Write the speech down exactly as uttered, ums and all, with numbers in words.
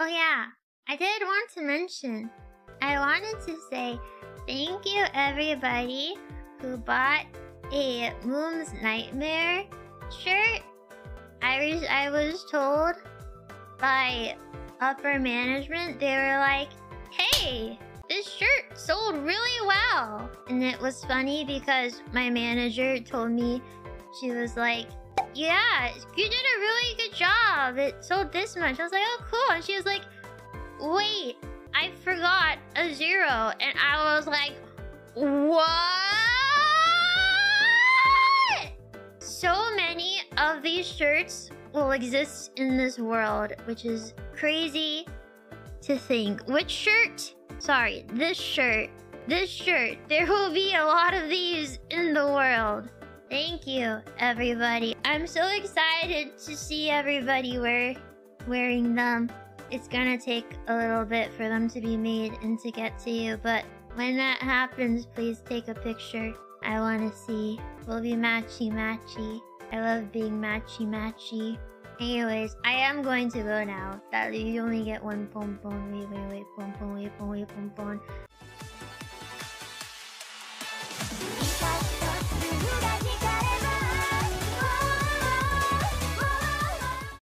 Oh yeah, I did want to mention, I wanted to say thank you everybody who bought a Moom's Nightmare shirt. I, re I was told by upper management, they were like, hey, this shirt sold really well. And it was funny because my manager told me, she was like, yeah, you did a really good job. It sold this much. I was like, oh, cool. And she was like, wait, I forgot a zero. And I was like, what? So many of these shirts will exist in this world, which is crazy to think. Which shirt? Sorry, this shirt. This shirt. There will be a lot of these in the world. Thank you, everybody. I'm so excited to see everybody wear, wearing them. It's gonna take a little bit for them to be made and to get to you, but when that happens, please take a picture. I wanna see. We'll be matchy-matchy. I love being matchy-matchy. Anyways, I am going to go now. That you only get one pom pom. Wait, wait, wait, pom pom, wait, pom, wait, pom pom.